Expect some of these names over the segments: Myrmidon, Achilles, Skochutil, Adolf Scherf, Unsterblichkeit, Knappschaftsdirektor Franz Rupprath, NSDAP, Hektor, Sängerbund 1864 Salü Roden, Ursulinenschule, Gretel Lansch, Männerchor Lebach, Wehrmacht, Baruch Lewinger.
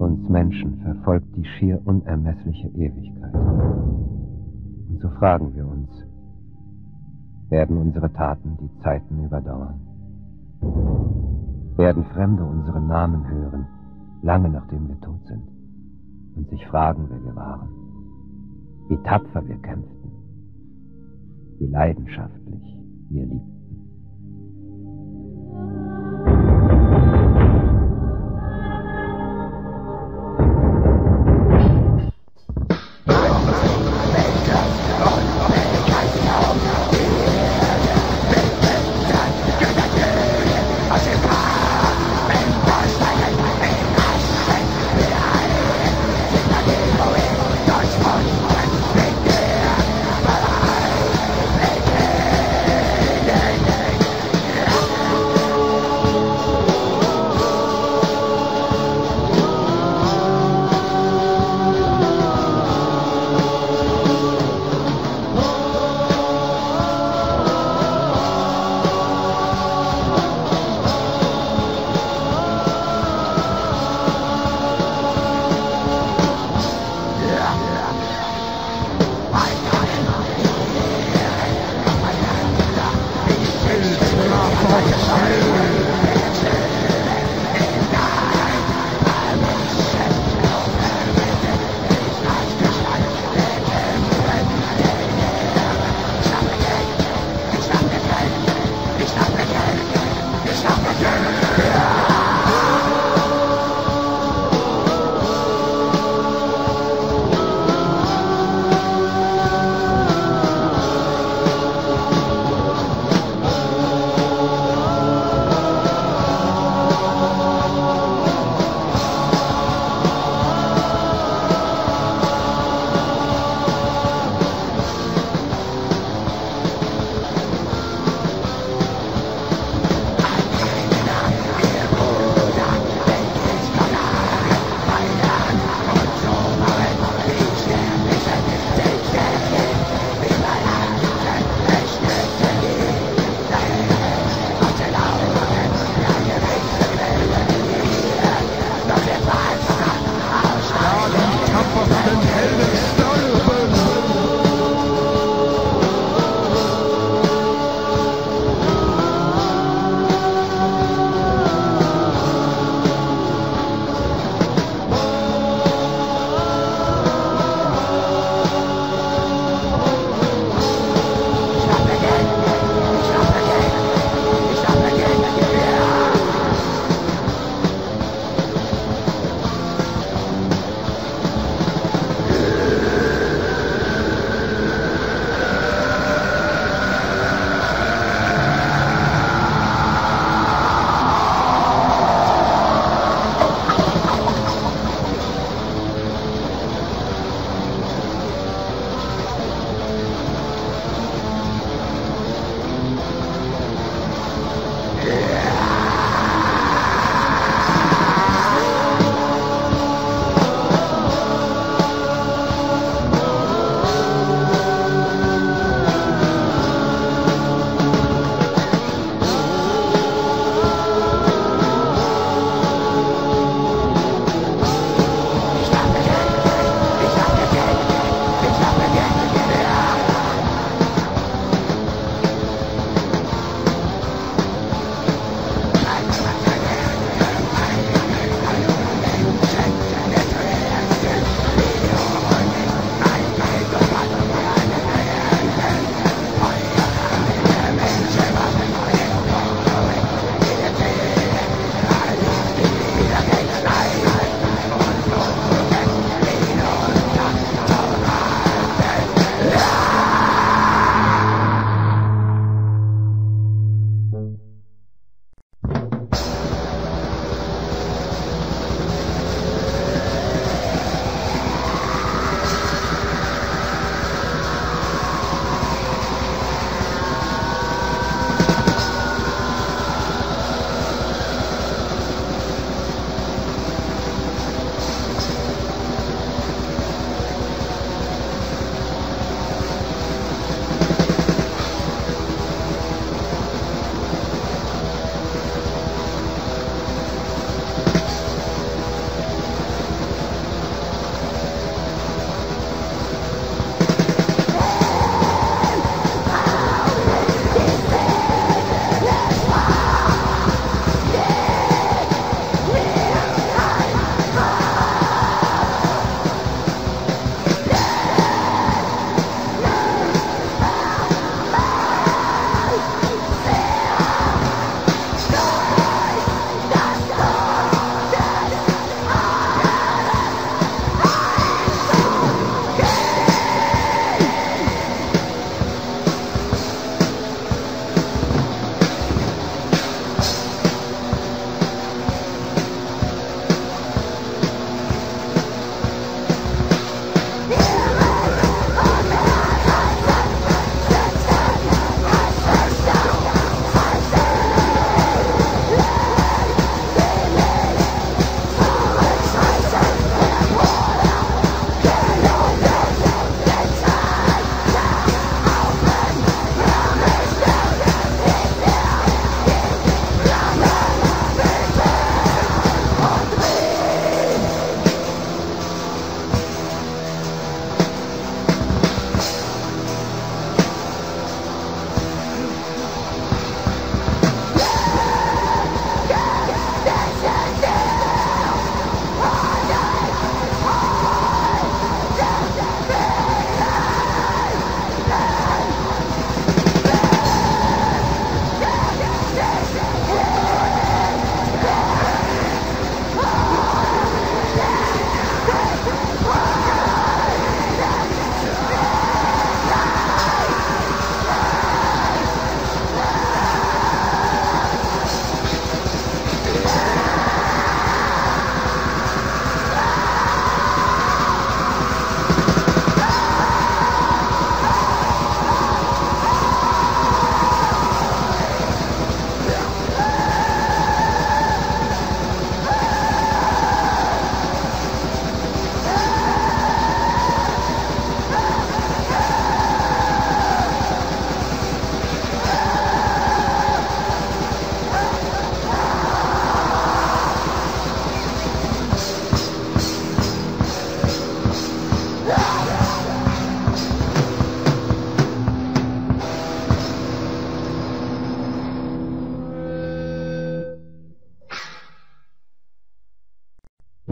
Uns Menschen verfolgt die schier unermessliche Ewigkeit. Und so fragen wir uns, werden unsere Taten die Zeiten überdauern? Werden Fremde unseren Namen hören, lange nachdem wir tot sind, und sich fragen, wer wir waren, wie tapfer wir kämpften, wie leidenschaftlich wir liebten?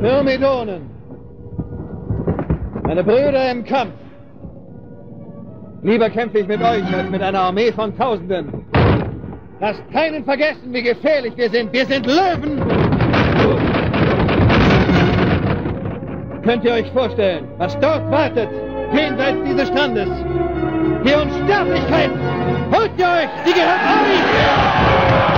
Myrmidonen, meine Brüder im Kampf. Lieber kämpfe ich mit euch als mit einer Armee von Tausenden. Lasst keinen vergessen, wie gefährlich wir sind. Wir sind Löwen! Könnt ihr euch vorstellen, was dort wartet, jenseits dieses Strandes? Die Unsterblichkeit! Holt ihr euch! Die gehört euch!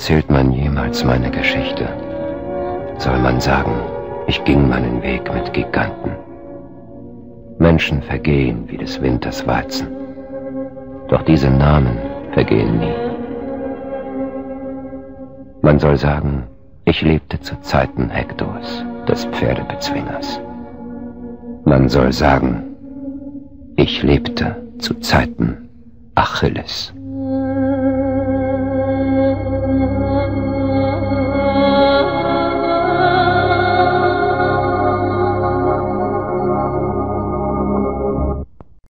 erzählt man jemals meine Geschichte, soll man sagen, ich ging meinen Weg mit Giganten. Menschen vergehen wie des Winters Weizen, doch diese Namen vergehen nie. Man soll sagen, ich lebte zu Zeiten Hektors, des Pferdebezwingers. Man soll sagen, ich lebte zu Zeiten Achilles.